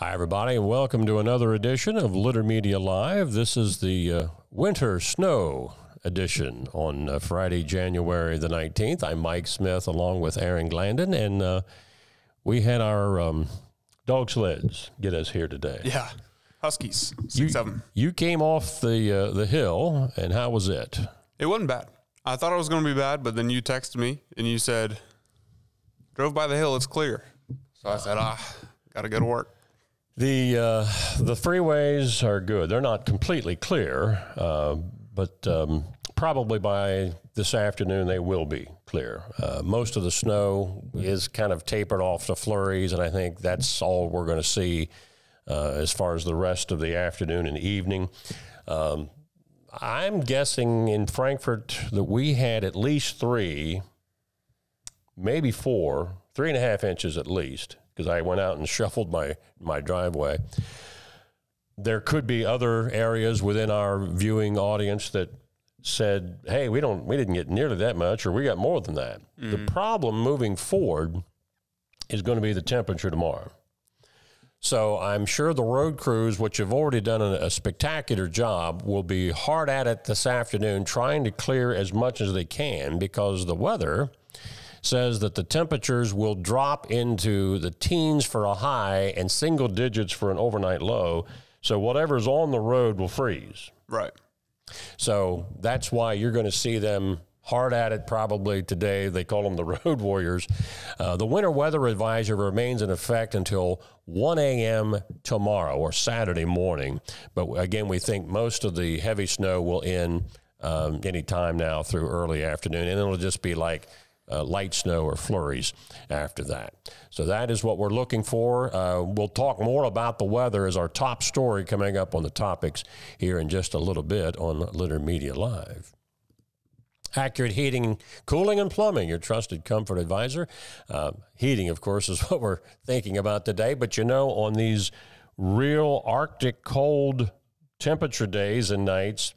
Hi, everybody, and welcome to another edition of Litter Media Live. This is the winter snow edition on Friday, January the 19th. I'm Mike Smith, along with Aaron Glandon, and we had our dog sleds get us here today. Yeah, Huskies, six of them. You came off the hill, and how was it? It wasn't bad. I thought it was going to be bad, but then you texted me, and you said, drove by the hill, it's clear. So I said, got to go to work. The freeways are good. They're not completely clear, but probably by this afternoon they will be clear. Most of the snow is kind of tapered off to flurries, and I think that's all we're going to see as far as the rest of the afternoon and evening. I'm guessing in Frankfort that we had at least 3 and a half inches at least, because I went out and shuffled my driveway. There could be other areas within our viewing audience that said, hey, we didn't get nearly that much, or we got more than that. Mm. The problem moving forward is going to be the temperature tomorrow. So I'm sure the road crews, which have already done a spectacular job, will be hard at it this afternoon trying to clear as much as they can, because the weather says that the temperatures will drop into the teens for a high and single digits for an overnight low. So whatever's on the road will freeze. Right. So that's why you're going to see them hard at it probably today. They call them the road warriors. The winter weather advisory remains in effect until 1 a.m. tomorrow or Saturday morning. But again, we think most of the heavy snow will end any time now through early afternoon. And it'll just be like light snow or flurries after that. So that is what we're looking for. We'll talk more about the weather as our top story coming up on the topics here in just a little bit on Litter Media Live. Accurate Heating, Cooling, and Plumbing, your trusted comfort advisor. Heating, of course, is what we're thinking about today, but you know, on these real Arctic cold temperature days and nights,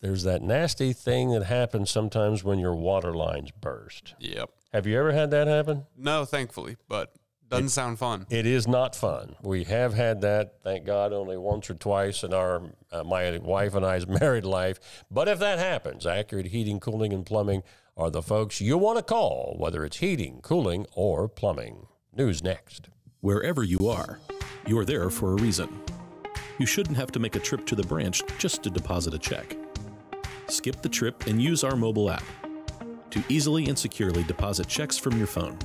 there's that nasty thing that happens sometimes when your water lines burst. Yep. Have you ever had that happen? No, thankfully, but doesn't sound fun. It is not fun. We have had that, thank God, only once or twice in our my wife and I's married life. But if that happens, Accurate Heating, Cooling, and Plumbing are the folks you want to call, whether it's heating, cooling, or plumbing. News next. Wherever you are, you're there for a reason. You shouldn't have to make a trip to the branch just to deposit a check. Skip the trip and use our mobile app to easily and securely deposit checks from your phone.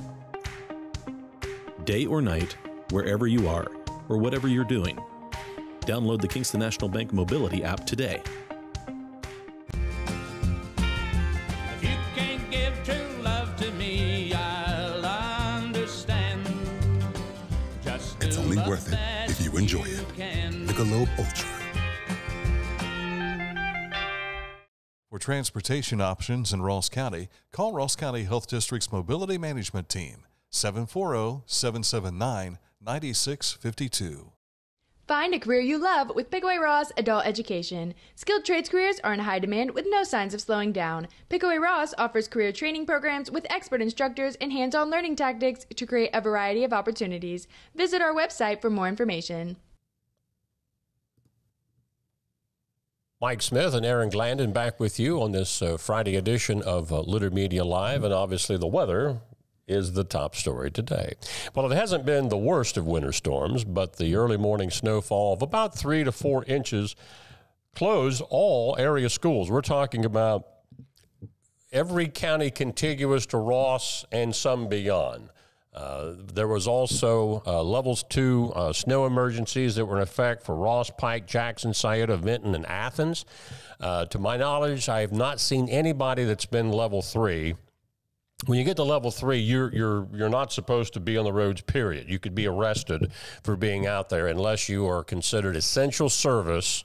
Day or night, wherever you are, or whatever you're doing, download the Kingston National Bank Mobility app today. If you can't give true love to me, I'll understand. Just it's only worth it if you enjoy it. Michelob Ultra. For transportation options in Ross County, call Ross County Health District's Mobility Management Team, 740-779-9652. Find a career you love with Pickaway Ross Adult Education. Skilled trades careers are in high demand with no signs of slowing down. Pickaway Ross offers career training programs with expert instructors and hands-on learning tactics to create a variety of opportunities. Visit our website for more information. Mike Smith and Aaron Glandon back with you on this Friday edition of Litter Media Live, and obviously the weather is the top story today. Well, it hasn't been the worst of winter storms, but the early morning snowfall of about 3 to 4 inches closed all area schools. We're talking about every county contiguous to Ross and some beyond. There was also levels 2 snow emergencies that were in effect for Ross, Pike, Jackson, Scioto, Vinton, and Athens. To my knowledge, I have not seen anybody that's been level 3. When you get to level 3, you're not supposed to be on the roads, period. You could be arrested for being out there unless you are considered essential service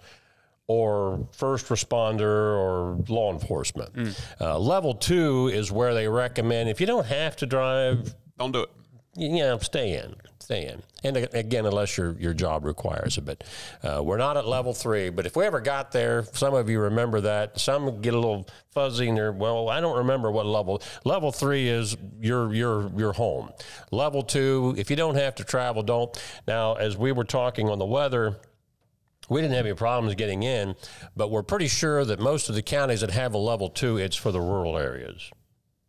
or first responder or law enfororement. Mm. Level 2 is where they recommend if you don't have to drive, don't do it. Yeah, stay in. staying. And again, unless your job requires it. But we're not at level 3. But if we ever got there, some of you remember that. Some get a little fuzzy in there. Well, I don't remember what level. Level 3 is your home. Level 2, if you don't have to travel, don't. Now, as we were talking on the weather, we didn't have any problems getting in, but we're pretty sure that most of the counties that have a level 2, it's for the rural areas.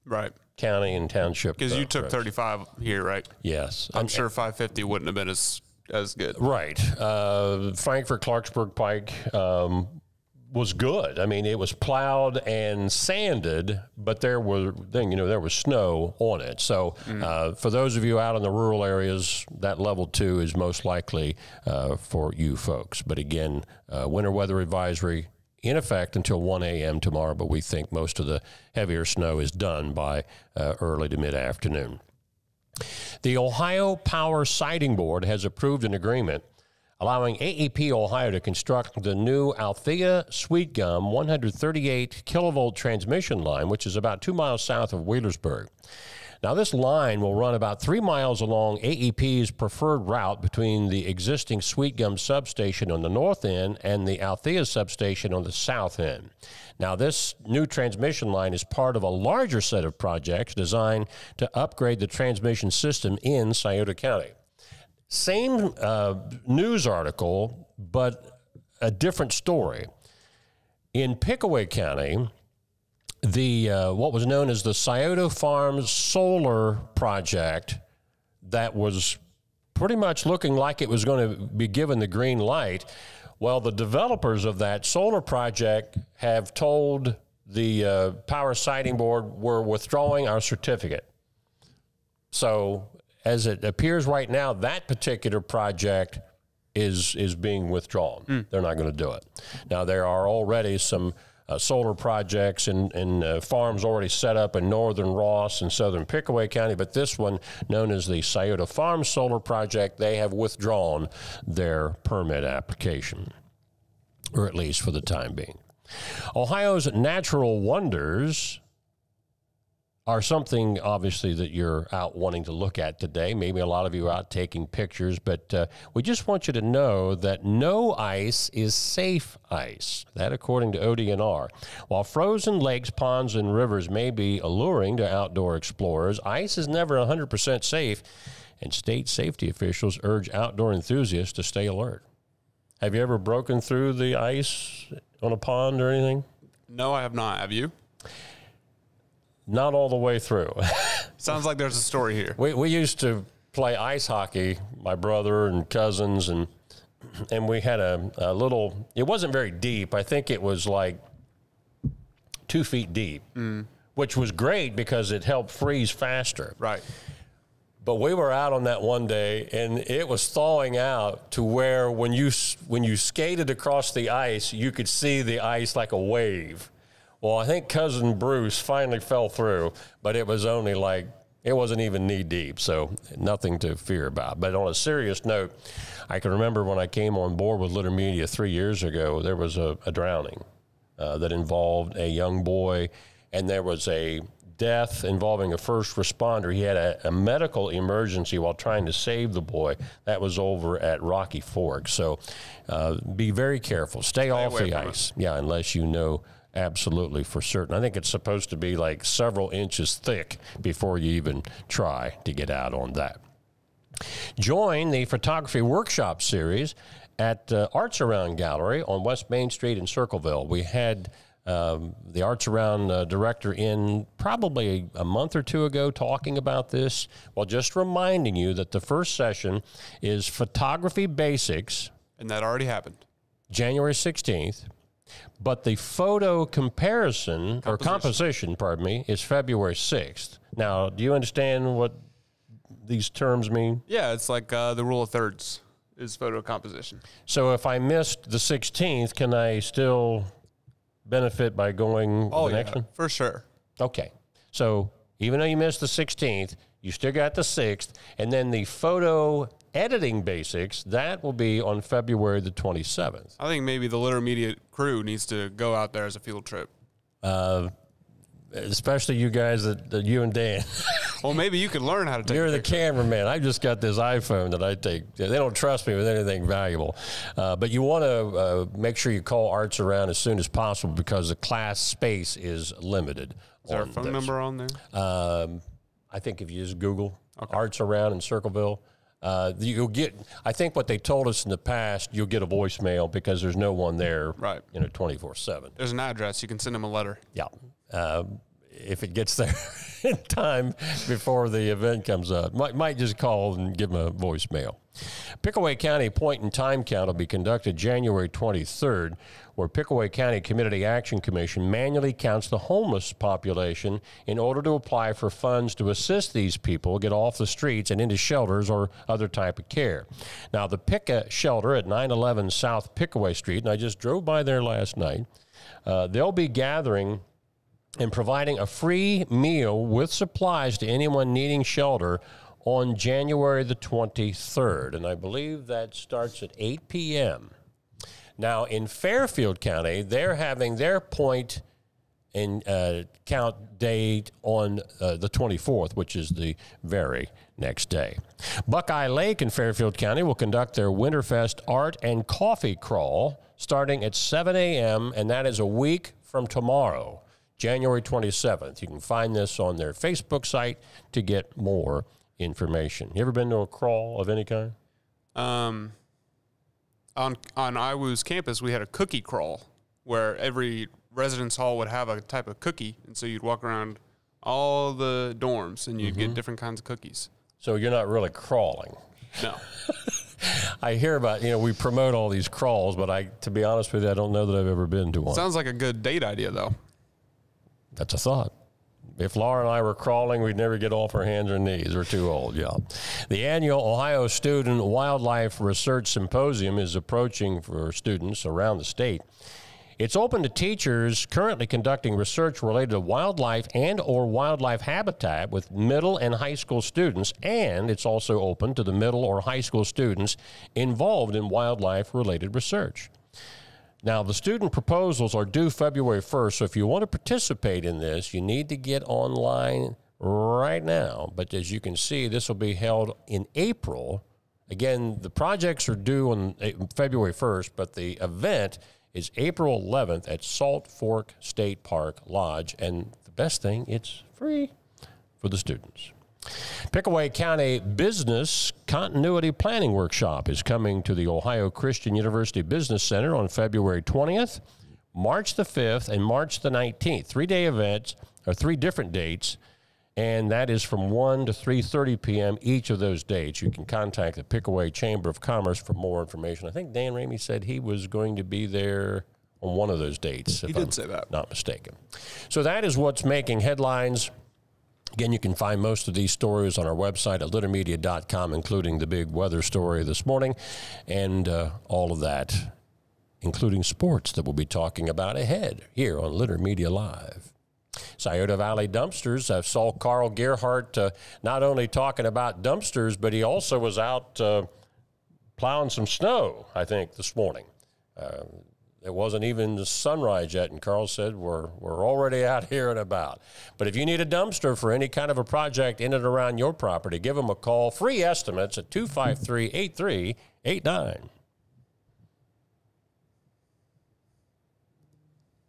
Right. County and township. Because you took 35 here, right? Yes. I'm sure 550 wouldn't have been as good. Right. Frankfort, Clarksburg, Pike was good. I mean, it was plowed and sanded, but there was snow on it. So for those of you out in the rural areas, that level 2 is most likely for you folks. But again, winter weather advisory in effect until 1 a.m. tomorrow, but we think most of the heavier snow is done by early to mid-afternoon. The Ohio Power Siting Board has approved an agreement allowing AEP Ohio to construct the new Althea Sweetgum 138 kilovolt transmission line, which is about 2 miles south of Wheelersburg. Now, this line will run about 3 miles along AEP's preferred route between the existing Sweetgum substation on the north end and the Althea substation on the south end. Now, this new transmission line is part of a larger set of projects designed to upgrade the transmission system in Scioto County. Same news article, but a different story. In Pickaway County, the what was known as the Scioto Farms Solar Project that was pretty much looking like it was going to be given the green light. Well, the developers of that solar project have told the Power Siting Board, we're withdrawing our certificate. So as it appears right now, that particular project is being withdrawn. They're not going to do it. Now, there are already some solar projects and farms already set up in northern Ross and southern Pickaway County, but this one, known as the Scioto Farms Solar Project, they have withdrawn their permit application, or at least for the time being. Ohio's natural wonders are something, obviously, that you're out wanting to look at today. Maybe a lot of you are out taking pictures, but we just want you to know that no ice is safe ice. That according to ODNR. While frozen lakes, ponds, and rivers may be alluring to outdoor explorers, ice is never 100% safe, and state safety officials urge outdoor enthusiasts to stay alert. Have you ever broken through the ice on a pond or anything? No, I have not. Have you? Not all the way through. Sounds like there's a story here. We used to play ice hockey, my brother and cousins, and we had a little, it wasn't very deep. I think it was like 2 feet deep, which was great because it helped freeze faster. Right. But we were out on that one day, and it was thawing out to where when you skated across the ice, you could see the ice like a wave. Well, I think cousin Bruce finally fell through, but it was only like, it wasn't even knee deep, so nothing to fear about. But on a serious note, I can remember when I came on board with Litter Media 3 years ago, there was a drowning that involved a young boy, and there was a death involving a first responder. He had a medical emergency while trying to save the boy. That was over at Rocky Fork. So be very careful. Stay off the ice. Yeah, unless you know absolutely for certain. I think it's supposed to be like several inches thick before you even try to get out on that. Join the photography workshop series at Arts Around Gallery on West Main Street in Circleville. We had the Arts Around director in probably a month or two ago talking about this. Well, just reminding you that the first session is Photography Basics. And that already happened. January 16th. But the photo composition, is February 6th. Now, do you understand what these terms mean? Yeah, it's like the rule of thirds is photo composition. So if I missed the 16th, can I still benefit by going the next one? For sure. Okay. So even though you missed the 16th, you still got the 6th, and then the photo editing basics, that will be on February the 27th. I think maybe the Litter Media crew needs to go out there as a field trip. especially you guys, that you and Dan. Well, maybe you could learn how to take. You're the cameraman. I just got this iPhone that I take. They don't trust me with anything valuable. But you want to make sure you call Arts Around as soon as possible, because the class space is limited. Is there a phone number on there? I think if you just Google Arts Around in Circleville, you'll get, I think what they told us in the past, you'll get a voicemail because there's no one there, right? 24/7. There's an address. You can send them a letter. Yeah. If it gets there in time before the event comes up, might just call and give them a voicemail. Pickaway County Point and Time Count will be conducted January 23rd, where Pickaway County Community Action Commission manually counts the homeless population in order to apply for funds to assist these people get off the streets and into shelters or other type of care. Now, the PICA shelter at 911 South Pickaway Street, and I just drove by there last night, they'll be gathering and providing a free meal with supplies to anyone needing shelter on January the 23rd, and I believe that starts at 8 p.m. Now, in Fairfield County, they're having their point and count date on the 24th, which is the very next day. Buckeye Lake in Fairfield County will conduct their Winterfest Art and Coffee Crawl starting at 7 a.m., and that is a week from tomorrow, January 27th. You can find this on their Facebook site to get more information. You ever been to a crawl of any kind? On IWU's campus, we had a cookie crawl where every residence hall would have a type of cookie, and so you'd walk around all the dorms and you'd get different kinds of cookies. So you're not really crawling. No. I hear about, we promote all these crawls, but to be honest with you, I don't know that I've ever been to one. Sounds like a good date idea, though. That's a thought. If Laura and I were crawling, we'd never get off our hands or knees. We're too old, yeah. The annual Ohio Student Wildlife Research Symposium is approaching for students around the state. It's open to teachers currently conducting research related to wildlife and or wildlife habitat with middle and high school students, and it's also open to the middle or high school students involved in wildlife-related research. Now, the student proposals are due February 1st, so if you want to participate in this, you need to get online right now. But as you can see, this will be held in April. Again, the projects are due on February 1st, but the event is April 11th at Salt Fork State Park Lodge. And the best thing, it's free for the students. Pickaway County Business Continuity Planning Workshop is coming to the Ohio Christian University Business Center on February 20th, March the 5th, and March the 19th. Three-day events, or three different dates, and that is from 1 to 3:30 p.m. each of those dates. You can contact the Pickaway Chamber of Commerce for more information. I think Dan Ramey said he was going to be there on one of those dates, if I'm not mistaken. So that is what's making headlines. Again, you can find most of these stories on our website at littermedia.com, including the big weather story this morning and all of that, including sports that we'll be talking about ahead here on Litter Media Live. Scioto Valley Dumpsters. I saw Carl Gerhardt not only talking about dumpsters, but he also was out plowing some snow, I think, this morning. It wasn't even the sunrise yet, and Carl said, we're already out here and about. But if you need a dumpster for any kind of a project in and around your property, give them a call. Free estimates at 253-8389.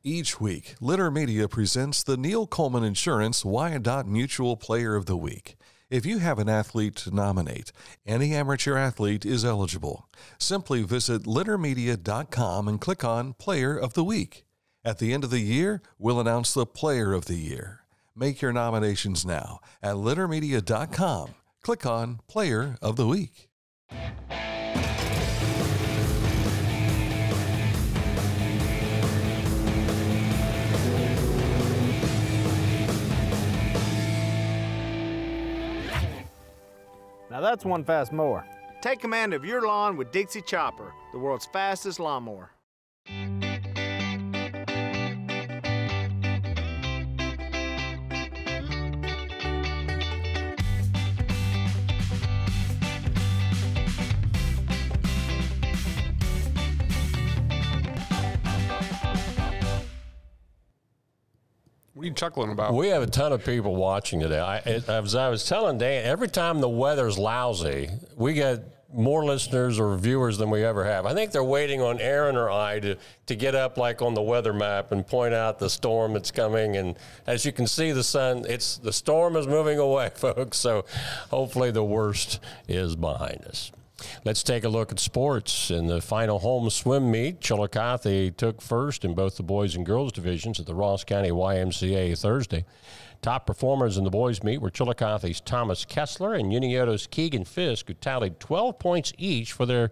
Each week, Litter Media presents the Neil Coleman Insurance Wyandotte Mutual Player of the Week. If you have an athlete to nominate, any amateur athlete is eligible. Simply visit littermedia.com and click on Player of the Week. At the end of the year, we'll announce the Player of the Year. Make your nominations now at littermedia.com. Click on Player of the Week. Now that's one fast mower. Take command of your lawn with Dixie Chopper, the world's fastest lawnmower. What are you chuckling about? We have a ton of people watching today. As I was telling Dan, every time the weather's lousy, we get more listeners or viewers than we ever have. I think they're waiting on Aaron or I to get up like on the weather map and point out the storm that's coming. And as you can see, the sun, the storm is moving away, folks. So hopefully the worst is behind us. Let's take a look at sports. In the final home swim meet, Chillicothe took first in both the boys and girls divisions at the Ross County YMCA Thursday. Top performers in the boys meet were Chillicothe's Thomas Kessler and Unioto's Keegan Fisk, who tallied 12 points each for their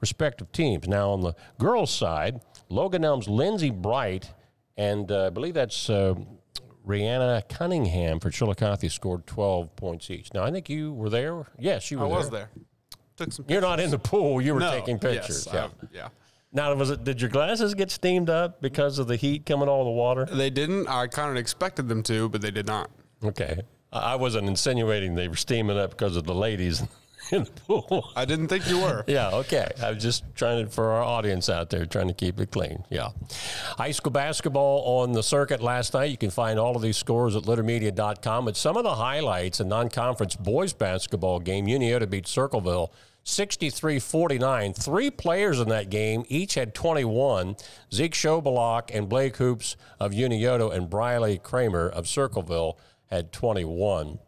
respective teams. Now, on the girls' side, Logan Elm's Lindsay Bright and I believe that's Rihanna Cunningham for Chillicothe scored 12 points each. Now, I think you were there. Yes, you were there. I was there. You're not in the pool. You were taking pictures. Yes, yeah. Now, did your glasses get steamed up because of the heat coming out of the water? They didn't. I kind of expected them to, but they did not. Okay. I wasn't insinuating they were steaming up because of the ladies in the pool. I didn't think you were. Yeah, okay. I was just trying to, for our audience out there, trying to keep it clean. Yeah. High school basketball on the circuit last night. You can find all of these scores at littermedia.com. But some of the highlights, a non-conference boys basketball game, Unioto beat Circleville 63-49. Three players in that game each had 21. Zeke Schobalok and Blake Hoops of Unioto and Briley Kramer of Circleville had 21.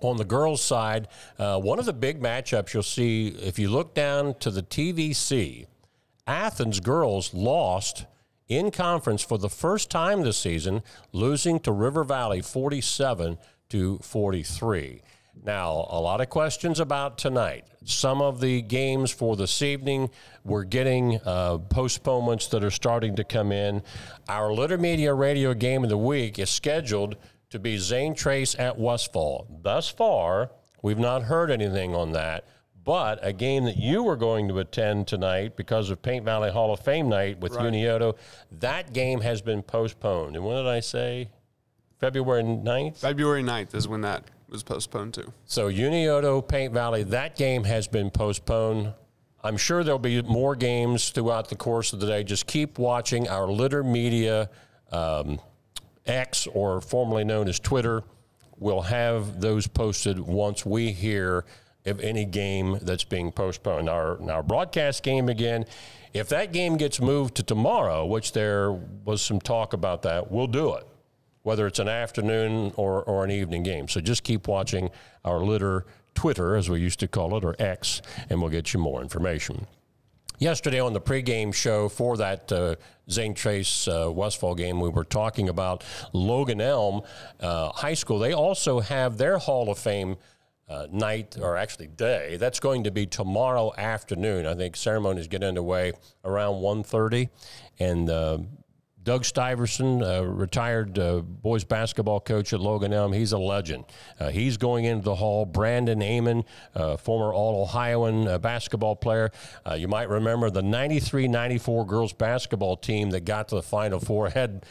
On the girls' side, one of the big matchups you'll see, if you look down to the TVC, Athens girls lost in conference for the first time this season, losing to River Valley 47-43. Now, a lot of questions about tonight. Some of the games for this evening, we're getting postponements that are starting to come in. Our Litter Media radio game of the week is scheduled to be Zane Trace at Westfall. Thus far, we've not heard anything on that, but a game that you were going to attend tonight because of Paint Valley Hall of Fame night with Unioto, that game has been postponed. And when did I say? February 9th? February 9th is when that was postponed too. So Unioto, Paint Valley, that game has been postponed. I'm sure there'll be more games throughout the course of the day. Just keep watching our Litter Media X, or formerly known as Twitter. We'll have those posted once we hear of any game that's being postponed. Our broadcast game again, if that game gets moved to tomorrow, which there was some talk about that, we'll do it, whether it's an afternoon or an evening game. So just keep watching our Litter Twitter, as we used to call it, or X, and we'll get you more information. Yesterday on the pregame show for that Zane Trace Westfall game, we were talking about Logan Elm High School. They also have their Hall of Fame night, or actually day. That's going to be tomorrow afternoon. I think ceremonies get underway around 1:30, and Doug Stiverson, retired boys basketball coach at Logan Elm, he's a legend. He's going into the hall. Brandon Amon, former All-Ohioan basketball player. You might remember the 93-94 girls basketball team that got to the Final Four. Had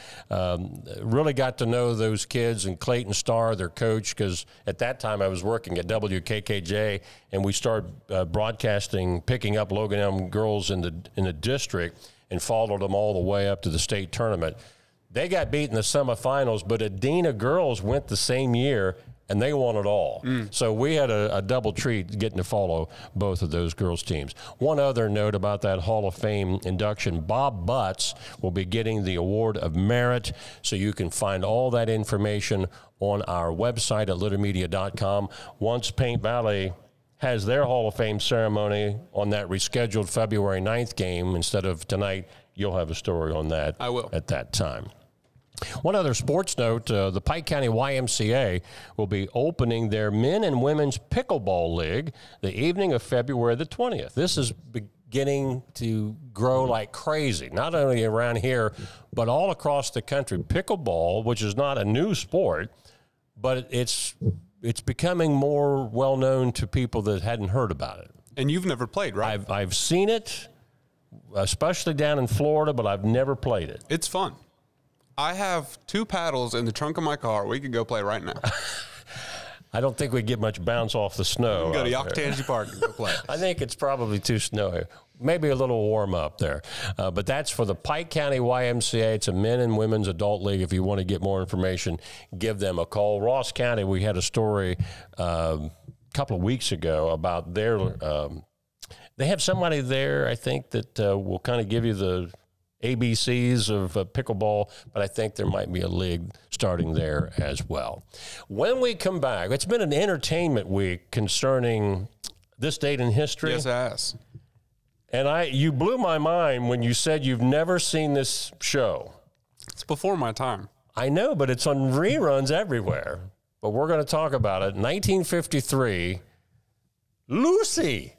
really got to know those kids and Clayton Starr, their coach, because at that time I was working at WKKJ, and we started broadcasting, picking up Logan Elm girls in the district, and followed them all the way up to the state tournament. They got beat in the semifinals, but Adina girls went the same year, and they won it all. So we had a double treat getting to follow both of those girls' teams. One other note about that Hall of Fame induction, Bob Butts will be getting the Award of Merit, so you can find all that information on our website at littermedia.com. Once Paint Valley has their Hall of Fame ceremony on that rescheduled February 9th game instead of tonight, you'll have a story on that. I will. At that time. One other sports note, the Pike County YMCA will be opening their men and women's pickleball league the evening of February the 20th. This is beginning to grow like crazy, not only around here, but all across the country. Pickleball, which is not a new sport, but it's becoming more well-known to people that hadn't heard about it. And you've never played, right? I've seen it, especially down in Florida, but I've never played it. It's fun. I have two paddles in the trunk of my car. We could go play right now. I don't think we'd get much bounce off the snow. We can go to Yoctangy Park and go play. I think it's probably too snowy. maybe a little warm-up there. But that's for the Pike County YMCA. It's a men and women's adult league. If you want to get more information, give them a call. Ross County, we had a story a couple of weeks ago about their they have somebody there, I think, that will kind of give you the ABCs of pickleball, but I think there might be a league starting there as well. When we come back, it's been an entertainment week concerning this date in history. Yes, I asked. And you blew my mind when you said you've never seen this show. It's before my time. I know, but it's on reruns everywhere. But we're going to talk about it. 1953, Lucy.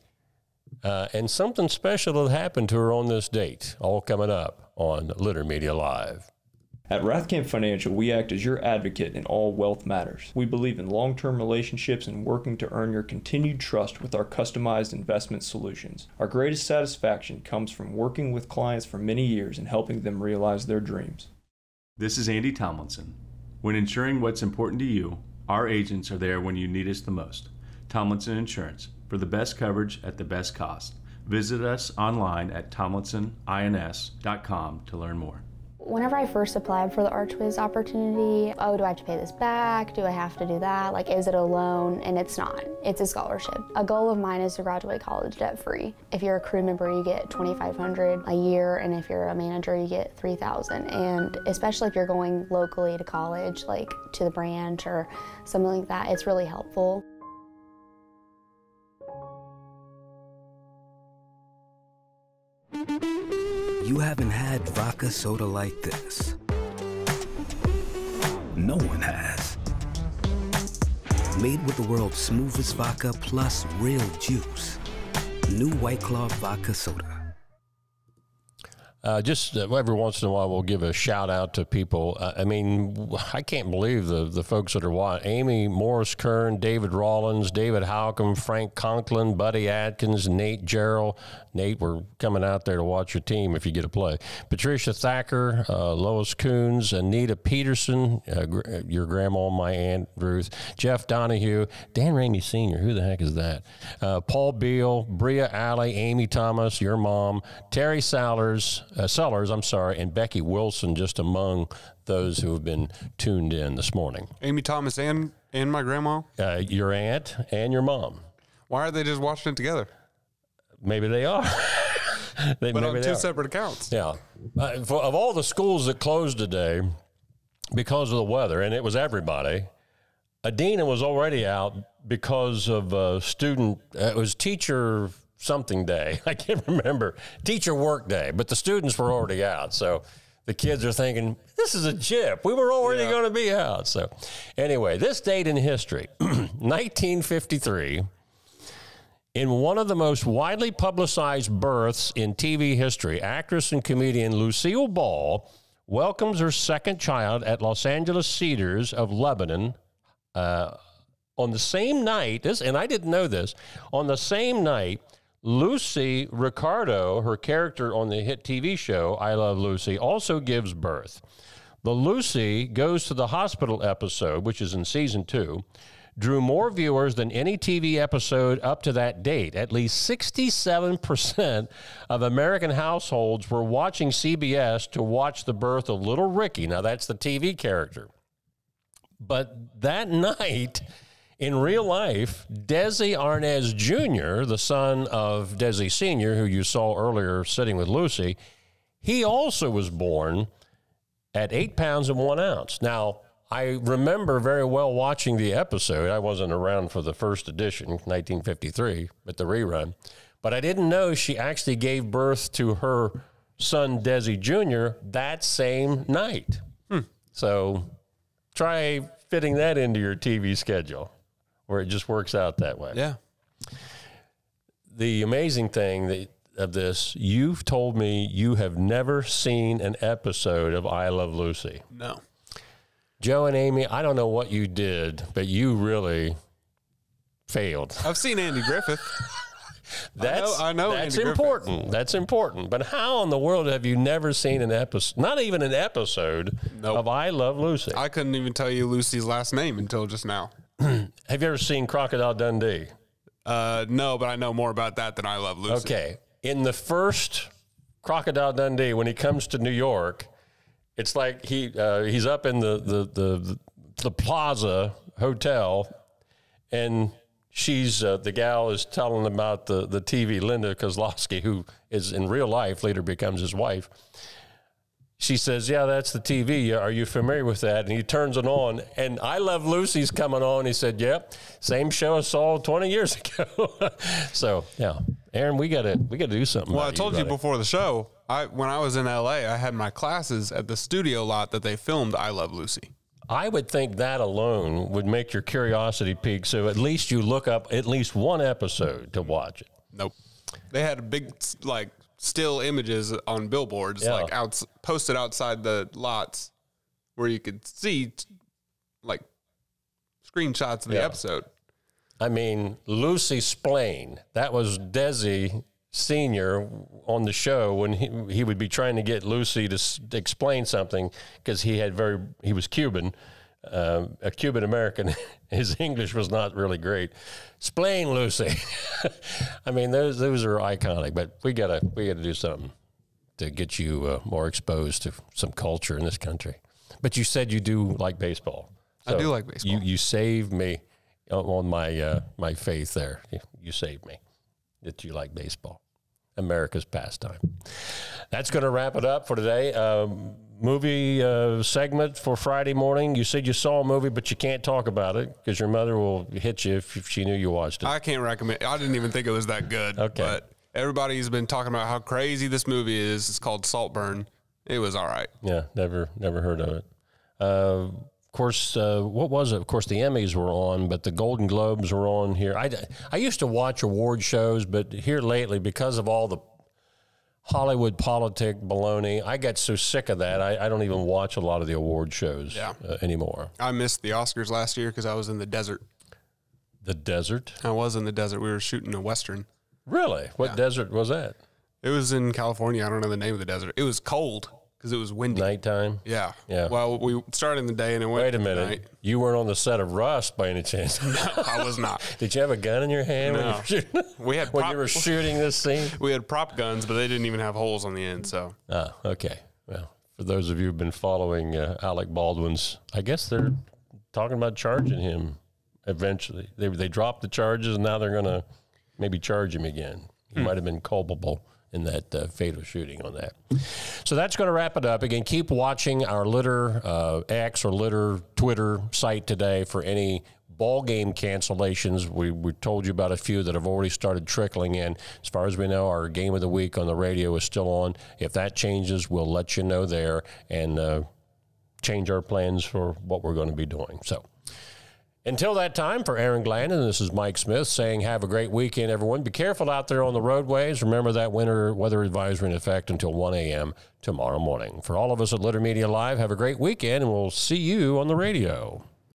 And something special that happened to her on this date, all coming up on Litter Media Live. At Rathkamp Financial, we act as your advocate in all wealth matters. We believe in long-term relationships and working to earn your continued trust with our customized investment solutions. Our greatest satisfaction comes from working with clients for many years and helping them realize their dreams. This is Andy Tomlinson. When insuring what's important to you, our agents are there when you need us the most. Tomlinson Insurance, for the best coverage at the best cost. Visit us online at tomlinsonins.com to learn more. Whenever I first applied for the Archways opportunity, oh, do I have to pay this back? Do I have to do that? Like, is it a loan? And it's not. It's a scholarship. A goal of mine is to graduate college debt-free. If you're a crew member, you get $2,500 a year, and if you're a manager, you get $3,000. And especially if you're going locally to college, like to the branch or something like that, it's really helpful. You haven't had vodka soda like this. No one has. Made with the world's smoothest vodka plus real juice. New White Claw Vodka Soda. Just every once in a while, we'll give a shout out to people. I mean, I can't believe the folks that are watching. Amy Morris Kern, David Rollins, David Halcomb, Frank Conklin, Buddy Atkins, Nate Gerald. Nate, we're coming out there to watch your team if you get to play. Patricia Thacker, Lois Coons, Anita Peterson, your grandma, my Aunt Ruth, Jeff Donahue, Dan Ramey Sr., who the heck is that? Paul Beal, Bria Alley, Amy Thomas, your mom, Terry Sellers, and Becky Wilson, just among those who have been tuned in this morning. Amy Thomas and my grandma? Your aunt and your mom. Why are they just watching it together? Maybe they are. But on two separate accounts. Yeah. Of all the schools that closed today because of the weather, and it was everybody, Adina was already out because of a student. It was teacher something day. I can't remember. Teacher work day. But the students were already out. So the kids are thinking, this is a jip. We were already going to be out. So anyway, this date in history, 1953. In one of the most widely publicized births in TV history, actress and comedian Lucille Ball welcomes her second child at Los Angeles Cedars of Lebanon on the same night. And I didn't know this. On the same night, Lucy Ricardo, her character on the hit TV show I Love Lucy, also gives birth. The Lucy Goes to the Hospital episode, which is in season 2, drew more viewers than any TV episode up to that date. At least 67% of American households were watching CBS to watch the birth of Little Ricky. Now, that's the TV character. But that night, in real life, Desi Arnaz Jr., the son of Desi Sr., who you saw earlier sitting with Lucy, he also was born at 8 pounds and 1 ounce. Now, I remember very well watching the episode. I wasn't around for the first edition, 1953, at the rerun. But I didn't know she actually gave birth to her son, Desi Jr., that same night. So try fitting that into your TV schedule where it just works out that way. Yeah. The amazing thing of this, you've told me you have never seen an episode of I Love Lucy. No. Joe and Amy, I don't know what you did, but you really failed. I've seen Andy Griffith. I know that's Andy important. Griffith. That's important. But how in the world have you never seen an episode, not even an episode of I Love Lucy? I couldn't even tell you Lucy's last name until just now. Have you ever seen Crocodile Dundee? No, but I know more about that than I Love Lucy. Okay. in the first Crocodile Dundee, when he comes to New York, it's like he's up in the Plaza Hotel, and she's the gal is telling about the TV, Linda Kozlowski, who is in real life, later becomes his wife. She says, yeah, that's the TV. Are you familiar with that? And he turns it on, and I Love Lucy's coming on. He said, yep, same show I saw 20 years ago. So, yeah, Aaron, we gotta do something. Well, I told you before the show, when I was in L.A., I had my classes at the studio lot that they filmed I Love Lucy. I would think that alone would make your curiosity peak, so at least you look up at least one episode to watch it. Nope. They had a big, like, still images on billboards, yeah, like posted outside the lots, where you could see like screenshots of the, yeah, episode. I mean, Lucy Splain, that was Desi Senior on the show when he would be trying to get Lucy to explain something, because he was Cuban, a Cuban American. His English was not really great. Splain, Lucy. I mean, those are iconic. But we gotta do something to get you more exposed to some culture in this country. But you said you do like baseball. So I do like baseball. You saved me on my my faith there. You saved me that you like baseball, America's pastime. That's going to wrap it up for today. Movie segment for Friday morning. You said you saw a movie, but you can't talk about it because your mother will hit you if she knew you watched it. I can't recommend. I didn't even think it was that good. Okay. But everybody's been talking about how crazy this movie is. It's called Saltburn. It was all right. Yeah, never heard of it. Of course, what was it? Of course, the Emmys were on, but the Golden Globes were on here. I used to watch award shows, but here lately, because of all the Hollywood politic baloney, I got so sick of that. I don't even watch a lot of the award shows, yeah, anymore. I missed the Oscars last year because I was in the desert. The desert? I was in the desert. We were shooting a Western. Really? What, yeah, desert was that? It was in California. I don't know the name of the desert. It was cold because it was windy. Nighttime? Yeah. Yeah. Well, we started in the day and it went. Wait a minute. Night. You weren't on the set of Rust by any chance? No, I was not. Did you have a gun in your hand, no, when you were shooting this scene? We had prop guns, but they didn't even have holes on the end. So. Ah, okay. Well, for those of you who've been following Alec Baldwin's, I guess they're talking about charging him eventually. They dropped the charges, and now they're going to maybe charge him again. He might have been culpable in that fatal shooting on that. So that's going to wrap it up. Again, keep watching our Litter X or Litter Twitter site today for any ball game cancellations. We told you about a few that have already started trickling in. As far as we know, our game of the week on the radio is still on. If that changes, we'll let you know there and change our plans for what we're going to be doing. So until that time, for Aaron Glandon, this is Mike Smith saying have a great weekend, everyone. Be careful out there on the roadways. Remember that winter weather advisory in effect until 1 a.m. tomorrow morning. For all of us at Litter Media Live, have a great weekend, and we'll see you on the radio.